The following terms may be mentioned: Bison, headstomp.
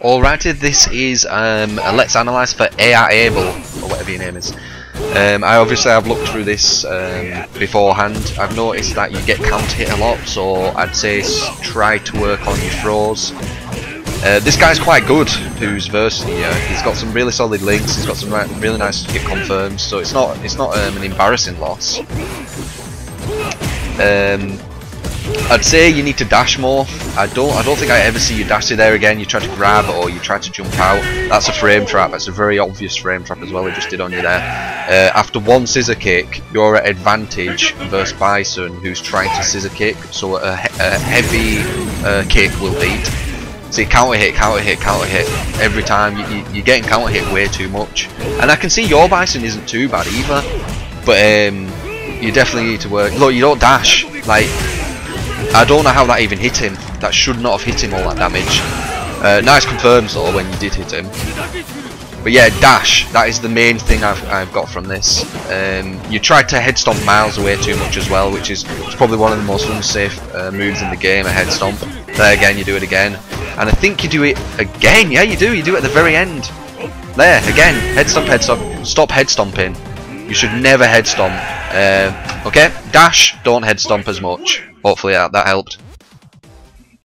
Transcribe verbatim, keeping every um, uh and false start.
Alrighty, this is um, a Let's Analyse for A R Able, or whatever your name is. Um, I obviously have looked through this um, beforehand. I've noticed that you get counter hit a lot, so I'd say try to work on your throws. Uh, this guy's quite good, who's versing here. He's got some really solid links. He's got some really nice hit confirms, so it's not it's not um, an embarrassing loss. Um, I'd say you need to dash more. I don't. I don't think I ever see you dash it there again. You try to grab or you try to jump out. That's a frame trap. That's a very obvious frame trap as well. It just did on you there. Uh, after one scissor kick, you're at advantage versus Bison, who's trying to scissor kick. So a, he a heavy uh, kick will beat. See, counter hit, counter hit, counter hit. Every time you, you, you're getting counter hit way too much. And I can see your Bison isn't too bad either, but um, you definitely need to work. Look, you don't dash. Like, I don't know how that even hit him. That should not have hit him all that damage. Uh, nice confirms though when you did hit him. But yeah, dash. That is the main thing I've, I've got from this. Um, you tried to headstomp miles away too much as well, which is probably one of the most unsafe uh, moves in the game, a headstomp. There again, you do it again. And I think you do it again. Yeah, you do. You do it at the very end. There, again. Headstomp, headstomp. Stop headstomping. You should never headstomp. Uh, okay, dash, don't headstomp as much. Hopefully that, that helped.